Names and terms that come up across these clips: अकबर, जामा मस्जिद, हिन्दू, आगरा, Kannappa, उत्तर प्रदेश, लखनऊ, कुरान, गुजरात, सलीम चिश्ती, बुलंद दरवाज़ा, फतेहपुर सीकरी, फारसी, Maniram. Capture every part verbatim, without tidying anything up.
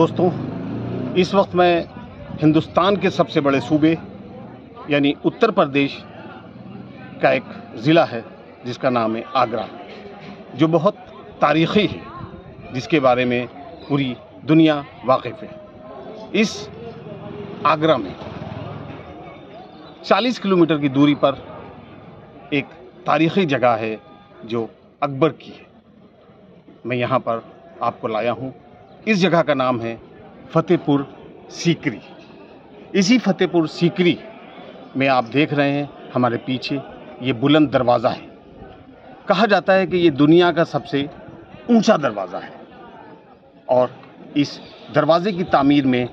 दोस्तों, इस वक्त मैं हिंदुस्तान के सबसे बड़े सूबे यानी उत्तर प्रदेश का एक ज़िला है जिसका नाम है आगरा, जो बहुत तारीख़ी है, जिसके बारे में पूरी दुनिया वाकिफ़ है। इस आगरा में चालीस किलोमीटर की दूरी पर एक तारीख़ी जगह है जो अकबर की है। मैं यहाँ पर आपको लाया हूँ। इस जगह का नाम है फतेहपुर सीकरी। इसी फतेहपुर सीकरी में आप देख रहे हैं हमारे पीछे ये बुलंद दरवाज़ा है। कहा जाता है कि ये दुनिया का सबसे ऊंचा दरवाज़ा है और इस दरवाज़े की तामीर में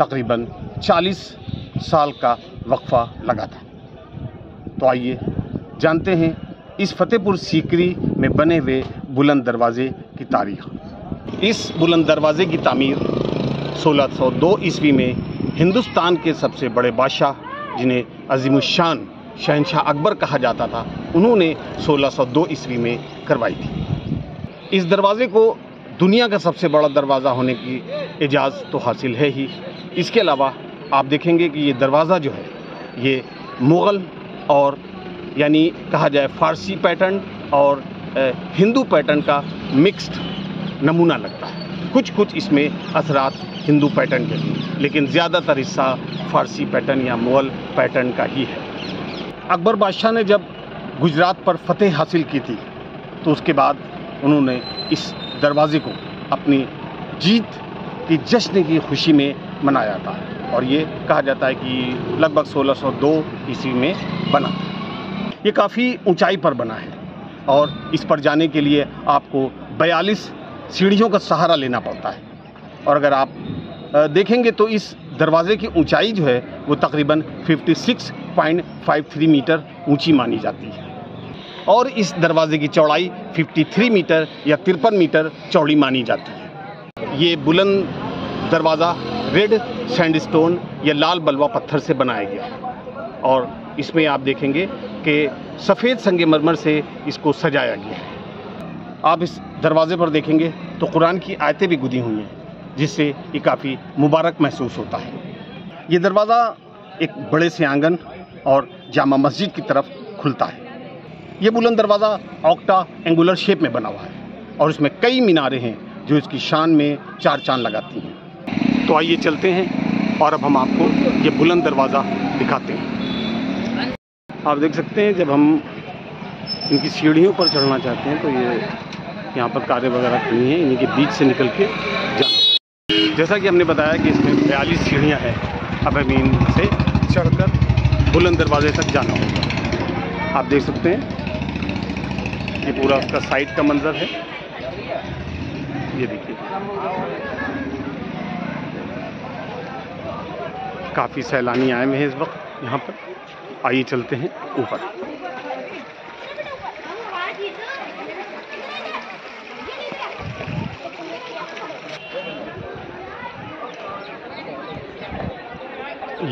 तकरीबन चालीस साल का वक्फा लगा था। तो आइए जानते हैं इस फतेहपुर सीकरी में बने हुए बुलंद दरवाज़े की तारीख। इस बुलंद दरवाज़े की तामीर सोलह सौ दो ईस्वी में हिंदुस्तान के सबसे बड़े बादशाह, जिन्हें अजीमुशान शहनशाह अकबर कहा जाता था, उन्होंने सोलह सौ दो ईस्वी में करवाई थी। इस दरवाज़े को दुनिया का सबसे बड़ा दरवाज़ा होने की इजाज़त तो हासिल है ही, इसके अलावा आप देखेंगे कि ये दरवाज़ा जो है ये मुग़ल और यानी कहा जाए फ़ारसी पैटर्न और हिंदू पैटर्न का मिक्स्ड नमूना लगता है। कुछ कुछ इसमें असरात हिंदू पैटर्न के हैं, लेकिन ज़्यादातर हिस्सा फ़ारसी पैटर्न या मुग़ल पैटर्न का ही है। अकबर बादशाह ने जब गुजरात पर फतेह हासिल की थी तो उसके बाद उन्होंने इस दरवाज़े को अपनी जीत की जश्न की खुशी में मनाया था और ये कहा जाता है कि लगभग सोलह सौ दो ईस्वी में बना। ये काफ़ी ऊंचाई पर बना है और इस पर जाने के लिए आपको बयालीस सीढ़ियों का सहारा लेना पड़ता है। और अगर आप देखेंगे तो इस दरवाज़े की ऊंचाई जो है वो तकरीबन छप्पन पॉइंट पाँच तीन मीटर ऊंची मानी जाती है और इस दरवाज़े की चौड़ाई तिरेपन मीटर या तिरपन मीटर चौड़ी मानी जाती है। ये बुलंद दरवाज़ा रेड सैंडस्टोन या लाल बलवा पत्थर से बनाया गया है और इसमें आप देखेंगे कि सफ़ेद संगमरमर से इसको सजाया गया है। आप इस दरवाज़े पर देखेंगे तो कुरान की आयतें भी गुदी हुई हैं, जिससे ये काफ़ी मुबारक महसूस होता है। ये दरवाज़ा एक बड़े से आंगन और जामा मस्जिद की तरफ खुलता है। ये बुलंद दरवाज़ा ऑक्टा एंगुलर शेप में बना हुआ है और इसमें कई मीनारे हैं जो इसकी शान में चार चांद लगाती हैं। तो आइए चलते हैं और अब हम आपको ये बुलंद दरवाज़ा दिखाते हैं। आप देख सकते हैं जब हम इनकी सीढ़ियों पर चढ़ना चाहते हैं तो ये यहाँ पर कारें वगैरह खड़ी हैं, इन्हीं के बीच से निकल के जाना। जैसा कि हमने बताया कि इसमें बयालीस सीढ़ियाँ हैं। अब हम इनसे चढ़कर बुलंद दरवाजे तक जाना होगा। आप देख सकते हैं ये पूरा उसका साइड का मंजर है। ये देखिए काफ़ी सैलानी आए हुए हैं इस वक्त यहाँ पर। आइए चलते हैं ऊपर।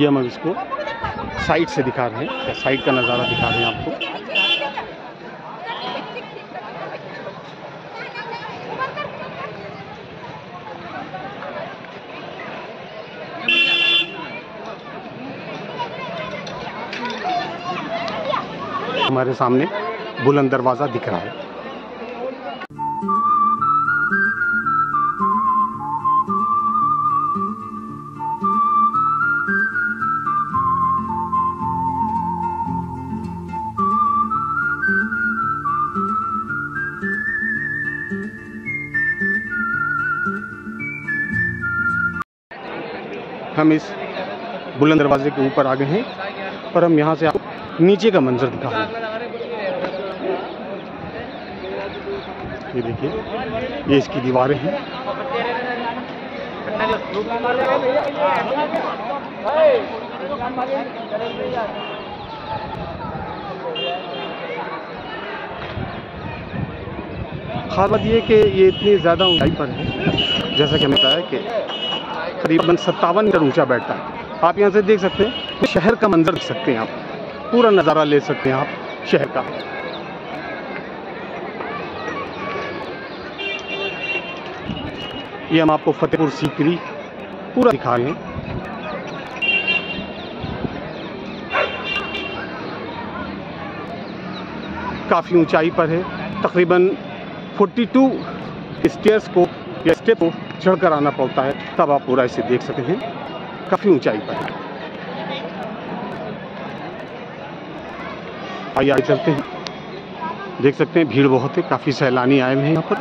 ये हम इसको साइड से दिखा रहे हैं, साइड का नज़ारा दिखा रहे हैं आपको। हमारे सामने बुलंद दरवाज़ा दिख रहा है। हम इस बुलंद दरवाजे के ऊपर आ गए हैं और हम यहाँ से आपको नीचे का मंजर दिखा रहे हैं। ये देखिए ये इसकी दीवारें हैं। खास बात यह कि ये इतनी ज़्यादा ऊंचाई पर है, जैसा कि हमने बताया कि करीबन सत्तावन मीटर ऊंचा बैठता है। आप यहाँ से देख सकते हैं शहर का मंजर देख सकते हैं, आप पूरा नज़ारा ले सकते हैं आप शहर का। ये हम आपको फतेहपुर सीकरी पूरा दिखा लें। काफ़ी ऊंचाई पर है, तकरीबन बयालीस स्टेयर्स को या स्टेप को चढ़कर आना पड़ता है, तब आप पूरा इसे देख सकते हैं। काफ़ी ऊंचाई पर है। आइए आइए चलते हैं। देख सकते हैं भीड़ बहुत है, काफ़ी सैलानी आए हुए हैं यहाँ पर।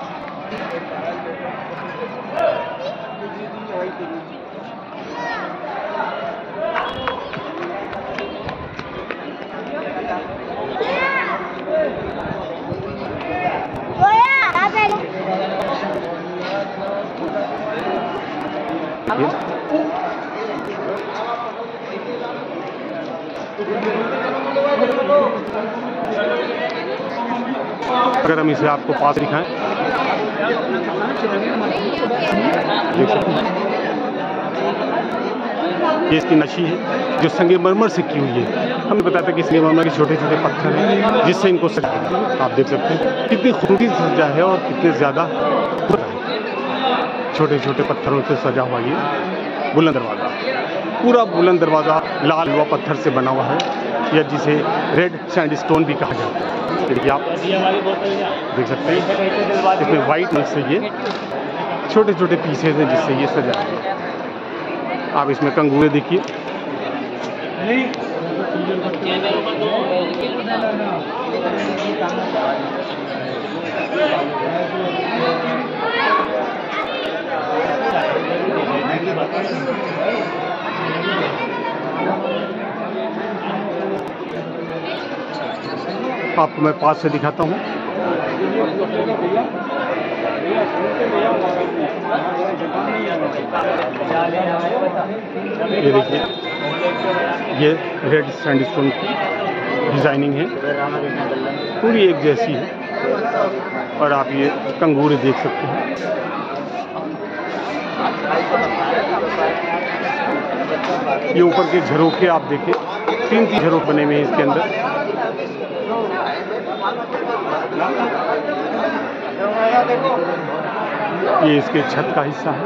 अगर हम इसे आपको पास दिखाएं, देख सकते हैं ये इसकी नक्शी है जो संगमरमर से की हुई है। हमने बताया था कि संगमरमर के छोटे छोटे पत्थर हैं जिससे इनको सजाया। आप देख सकते हैं कितनी खूबसूरती से सजा है और कितने ज़्यादा छोटे छोटे पत्थरों से सजा हुआ ये बुलंद दरवाज़ा। पूरा बुलंद दरवाज़ा लाल हुआ पत्थर से बना हुआ है, या जिसे रेड सैंडस्टोन भी कहा जाता है। देखिए आप देख सकते हैं इसमें वाइट रंग से ये छोटे छोटे पीसेज हैं जिससे ये सजा है। आप इसमें कंगूरे देखिए, आपको मैं पास से दिखाता हूँ। ये देखिए ये रेड सैंडस्टोन की डिजाइनिंग है, पूरी एक जैसी है। और आप ये कंगूरे देख सकते हैं। ये ऊपर के झरोखे आप देखें, तीन तीन झरोखे बने हुए हैं इसके अंदर। ये इसके छत का हिस्सा है।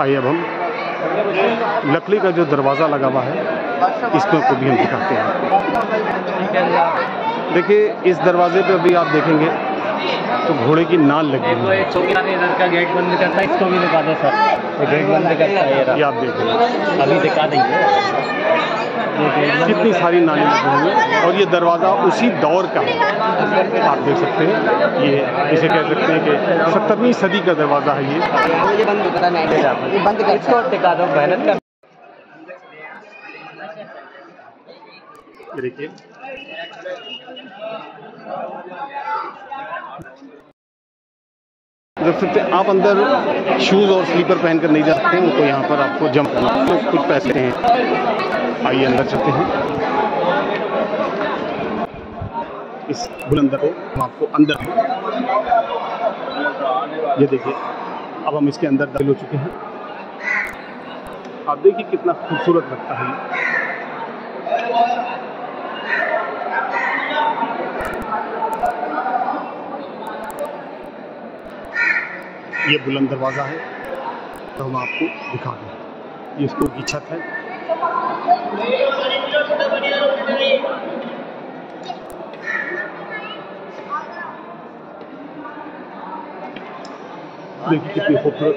आइए अब हम लकड़ी का जो दरवाज़ा लगा हुआ है इसमें को भी हम दिखाते हैं। देखिए इस दरवाजे पे अभी आप देखेंगे तो घोड़े की नाल लगी हुई है। इधर का गेट बंद करता है, इसको भी दिखा दो सर। ये गेट बंद करता है, ये आप देख लो, अभी दिखा देंगे। कितनी सारी नाली लगी हुई है और ये दरवाज़ा उसी दौर का है। आप देख सकते हैं ये इसे कह सकते हैं कि सत्तरवीं सदी का दरवाज़ा है ये। बंद दिखा दो, मेहनत कर। देखिए देख सकते हैं आप, अंदर शूज़ और स्लीपर पहन कर नहीं जा सकते हैं, उनको यहाँ पर आपको जंप करना है, तो कुछ पैसे हैं। आइए अंदर चलते हैं इस बुलंद को हम आपको अंदर। ये देखिए अब हम इसके अंदर दाखिल हो चुके हैं। आप देखिए कितना खूबसूरत लगता है। ये बुलंद दरवाज़ा है तो हम आपको दिखा दें। ये स्कूल की छत है। देखिए कितनी खूबसूरत है।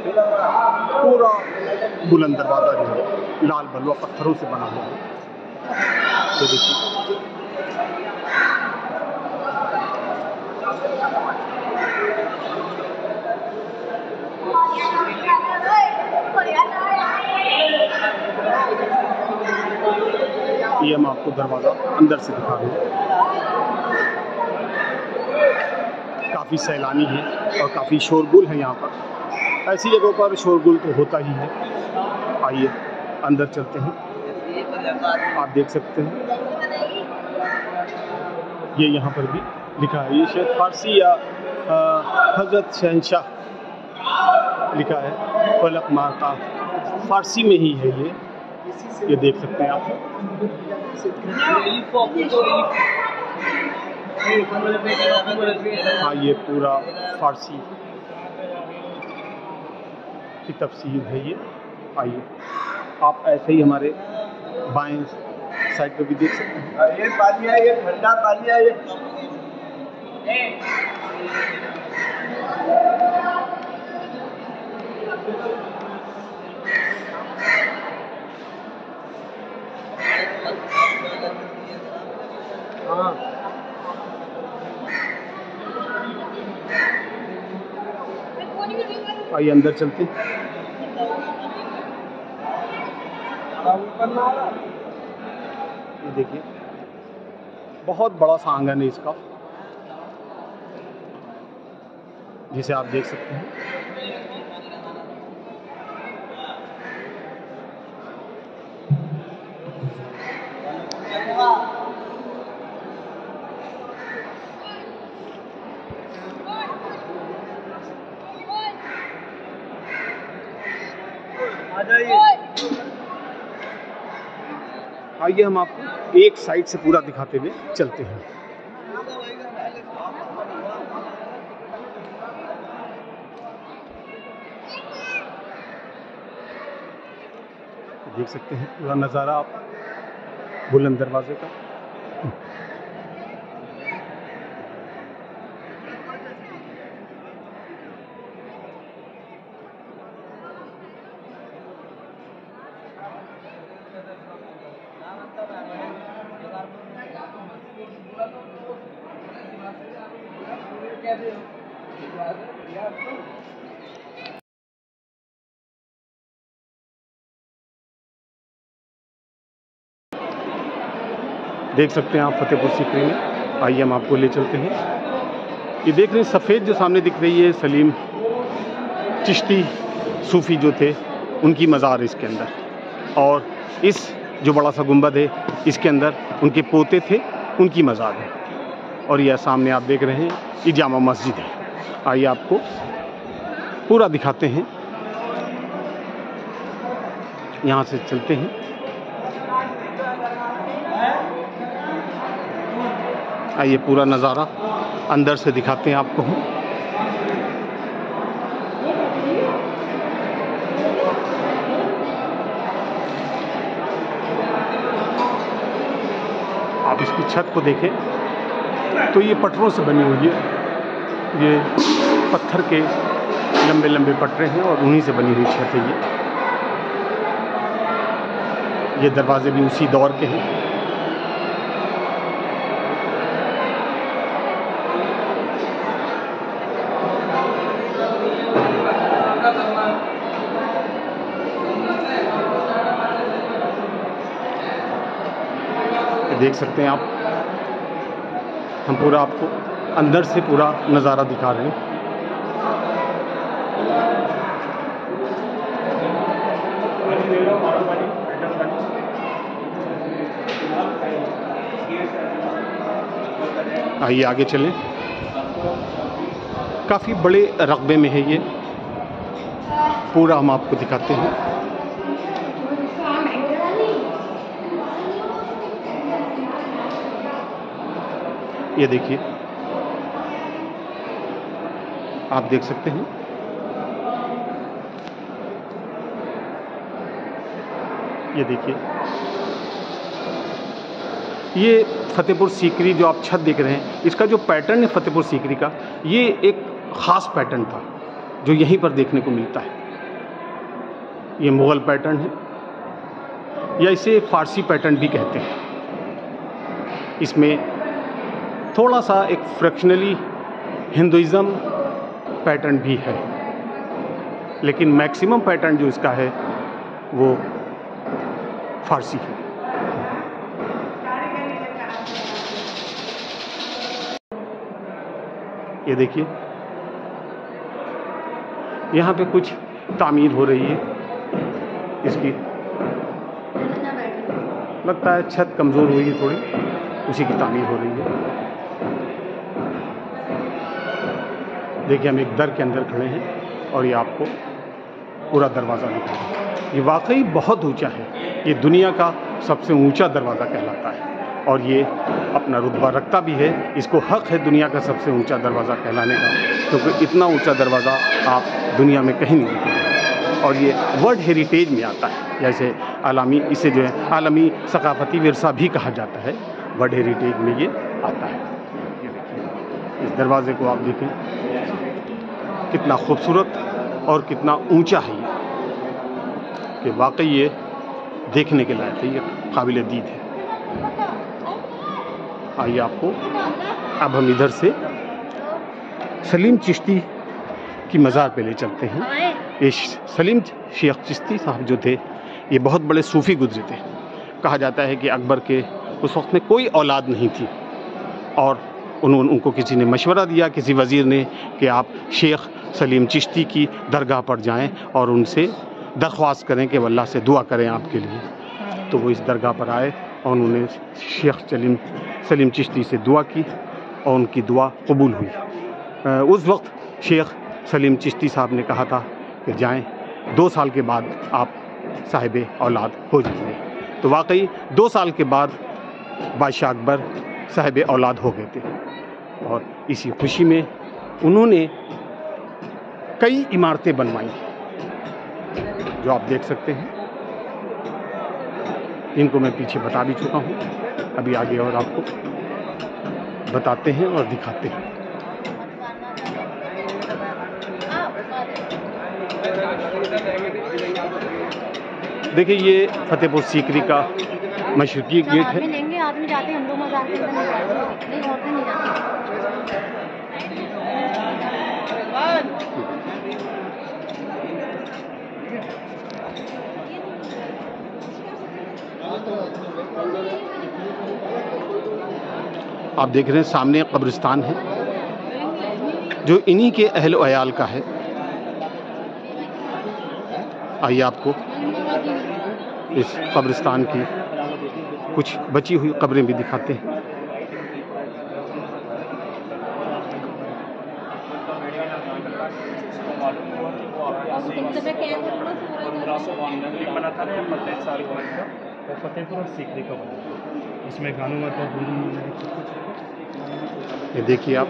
पूरा बुलंद दरवाज़ा जो है लाल बलुआ पत्थरों से बना हुआ है। तो देखिए ये हम आपको दरवाज़ा अंदर से दिखा दें। काफ़ी सैलानी है और काफ़ी शोरगुल है यहाँ पर। ऐसी जगहों पर शोरगुल तो होता ही है। आइए अंदर चलते हैं। आप देख सकते हैं ये यहाँ पर भी लिखा है, ये शायद फारसी या हजरत शहनशाह लिखा है, पलक मारता फारसी में ही है ये। ये देख सकते हैं आप। हाँ, ये पूरा फारसी की तफसीर है ये। आइए आप ऐसे ही हमारे बाएं साइड पे भी देख सकते हैं। ये पानी है, ये ठंडा पानी है ये। हाँ, आइए अंदर चलते। ये देखिए बहुत बड़ा सा आंगन है इसका, जिसे आप देख सकते हैं। आइए हम आपको एक साइड से पूरा दिखाते हुए चलते हैं। देख सकते हैं पूरा नज़ारा आप बुलंद दरवाजे का। देख सकते हैं आप फतेहपुर सीकरी में। आइए हम आपको ले चलते हैं। ये देख रहे हैं सफ़ेद जो सामने दिख रही है, सलीम चिश्ती सूफ़ी जो थे उनकी मज़ार इसके अंदर, और इस जो बड़ा सा गुंबद है इसके अंदर उनके पोते थे उनकी मज़ार है। और यह सामने आप देख रहे हैं ये जामा मस्जिद है। आइए आपको पूरा दिखाते हैं, यहाँ से चलते हैं। आइए पूरा नज़ारा अंदर से दिखाते हैं आपको। आप इसकी छत को देखें तो ये पटरों से बनी हुई है, ये पत्थर के लंबे लंबे पटरे हैं और उन्हीं से बनी हुई छत है ये। ये दरवाजे भी उसी दौर के हैं। देख सकते हैं आप, हम पूरा आपको अंदर से पूरा नज़ारा दिखा रहे हैं। आइए आगे चलें। काफ़ी बड़े रकबे में है ये, पूरा हम आपको दिखाते हैं। ये देखिए आप देख सकते हैं। ये देखिए ये फतेहपुर सीकरी जो आप छत देख रहे हैं, इसका जो पैटर्न है फतेहपुर सीकरी का, ये एक ख़ास पैटर्न था जो यहीं पर देखने को मिलता है। ये मुग़ल पैटर्न है या इसे फ़ारसी पैटर्न भी कहते हैं। इसमें थोड़ा सा एक फ्रैक्शनली हिंदुइज़म पैटर्न भी है, लेकिन मैक्सिमम पैटर्न जो इसका है वो फ़ारसी है। ये देखिए यहाँ पे कुछ तामीर हो रही है इसकी, लगता है छत कमज़ोर हुई है थोड़ी, उसी की तामीर हो रही है। देखिए हम एक दर के अंदर खड़े हैं और ये आपको पूरा दरवाज़ा दिखाएँ। ये वाकई बहुत ऊंचा है। ये दुनिया का सबसे ऊंचा दरवाज़ा कहलाता है और ये अपना रुतबा रखता भी है। इसको हक़ है दुनिया का सबसे ऊंचा दरवाज़ा कहलाने का, क्योंकि इतना ऊंचा दरवाज़ा आप दुनिया में कहीं नहीं देखेंगे। और ये वर्ल्ड हेरिटेज में आता है, जैसे आलमी, इसे जो है आलमी सकाफती विरसा भी कहा जाता है, वर्ल्ड हेरिटेज में ये आता है। ये देखिए इस दरवाज़े को आप देखें, कितना खूबसूरत और कितना ऊँचा है ये, कि वाकई ये देखने के लायक है, ये काबिल दीद है। आइए आपको अब हम इधर से सलीम चिश्ती की मज़ार पे ले चलते हैं। ये सलीम चिश्ती साहब जो थे, ये बहुत बड़े सूफ़ी गुजरे थे। कहा जाता है कि अकबर के उस वक्त में कोई औलाद नहीं थी और उन्होंने उनको किसी ने मशवरा दिया, किसी वज़ीर ने, कि आप शेख सलीम चिश्ती की दरगाह पर जाएं और उनसे दरख्वास्त करें कि अल्लाह से दुआ करें आपके लिए। तो वो इस दरगाह पर आए और उन्होंने शेख सलीम सलीम चिश्ती से दुआ की और उनकी दुआ कबूल हुई। उस वक्त शेख सलीम चिश्ती साहब ने कहा था कि जाएं, दो साल के बाद आप साहिब औलाद हो जाएंगे। तो वाकई दो साल के बाद बादशाह अकबर साहिब औलाद हो गए थे और इसी खुशी में उन्होंने कई इमारतें बनवाई जो आप देख सकते हैं। इनको मैं पीछे बता भी चुका हूँ, अभी आगे और आपको बताते हैं और दिखाते हैं। देखिए ये फतेहपुर सीकरी का मशरकी गेट है। आप देख रहे हैं सामने कब्रिस्तान है जो इन्हीं के अहल अयाल का है। आइए आपको इस कब्रिस्तान की कुछ बची हुई कब्रें भी दिखाते हैं। फतेहपुर सीकरी का बना, इसमें खानों का, ये देखिए आप,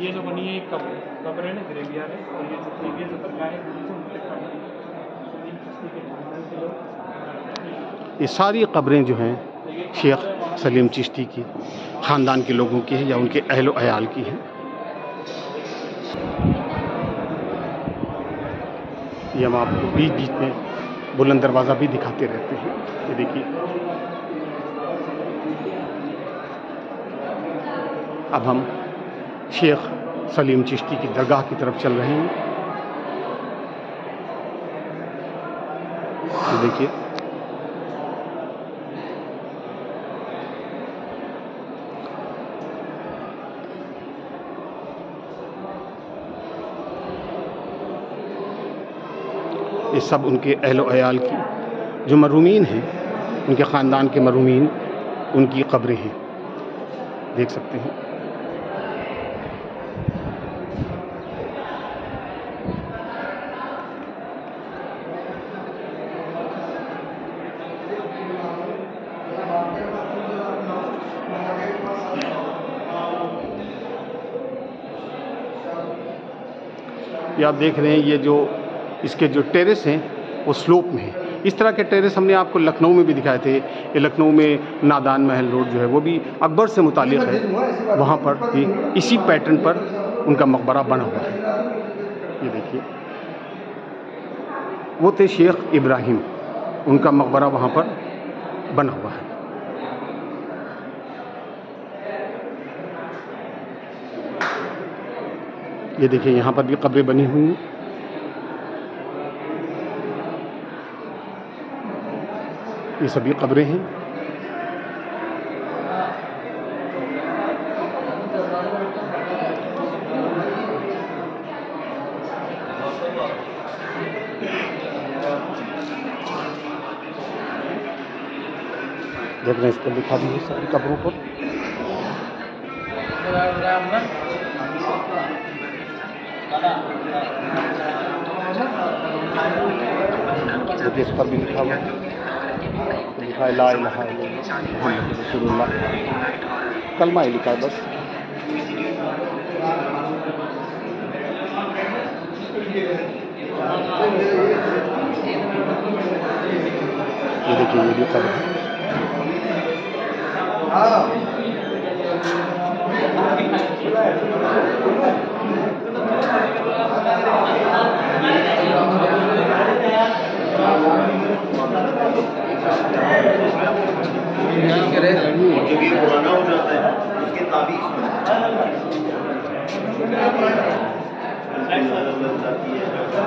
ये जो बनी है कब्र है ना, ग्रेवियर है, और ये जो प्रीवियस दरगाह है, ये सारी कब्रें जो हैं शेख सलीम चिश्ती की ख़ानदान के लोगों की है या उनके अहलो अयाल की है। ये हम आपको बीच बीच में बुलंद दरवाज़ा भी दिखाते रहते हैं। ये देखिए अब हम शेख सलीम चिश्ती की दरगाह की तरफ चल रहे हैं। ये देखिए ये सब उनके अहलो अयाल की जो मरूमीन हैं, उनके ख़ानदान के मरूमीन, उनकी कब्रें हैं, देख सकते हैं। ये आप देख रहे हैं, ये जो इसके जो टेरेस हैं वो स्लोप में है। इस तरह के टेरेस हमने आपको लखनऊ में भी दिखाए थे। ये लखनऊ में नादान महल रोड जो है वो भी अकबर से मुतालिक है, वहाँ पर भी इसी पैटर्न पर उनका मकबरा बना हुआ है। ये देखिए वो थे शेख इब्राहिम, उनका मकबरा वहाँ पर बना हुआ है। ये देखिए यहाँ पर भी कब्रें बनी हुई हैं। ये सभी कब्रें हैं। देख रहे हैं, इसको दिखा दी सभी कब्रों पर। देश पर भी लिखा हुआ लिखा है ला इलाहा इल्लल्लाह कलमा ही लिखा है बस। ये देखिए ये भी कलमा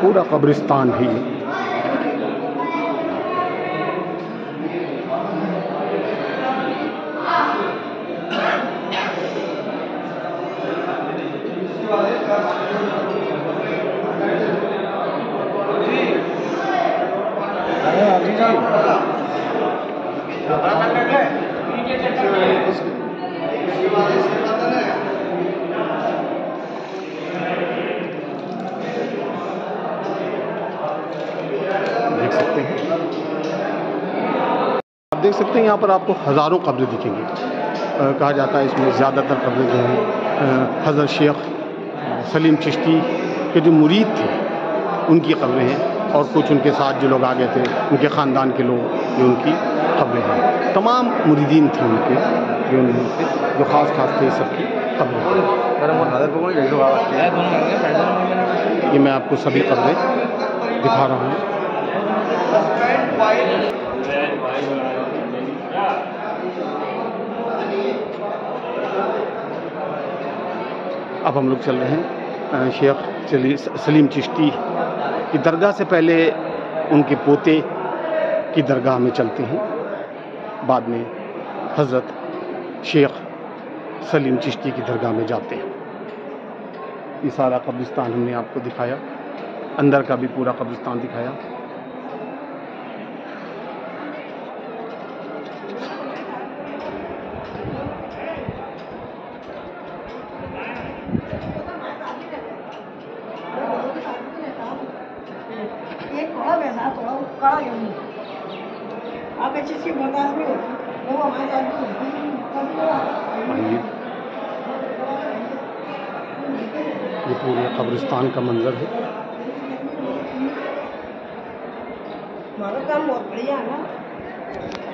पूरा कब्रिस्तान भी देख सकते हैं। यहाँ पर आपको हज़ारों कब्रें दिखेंगी। आ, कहा जाता है इसमें ज़्यादातर कब्रें जो हैं हज़रत शेख सलीम चिश्ती के जो मुरीद थे उनकी कब्रें हैं और कुछ उनके साथ जो लोग आ गए थे उनके ख़ानदान के लोग जो उनकी कब्रें हैं। तमाम मुरीदीन थे उनके जो उनमें से जो ख़ास ख़ास थे सबकी कब्रें हैं। ये मैं आपको सभी कब्रें दिखा रहा हूँ। अब हम लोग चल रहे हैं शेख सलीम चिश्ती की दरगाह से पहले उनके पोते की दरगाह में चलते हैं। बाद में हज़रत शेख सलीम चिश्ती की दरगाह में जाते हैं। ये सारा कब्रिस्तान हमने आपको दिखाया, अंदर का भी पूरा कब्रिस्तान दिखाया। ये पूरे कब्रिस्तान का मंजर है। काम बहुत बढ़िया है ना।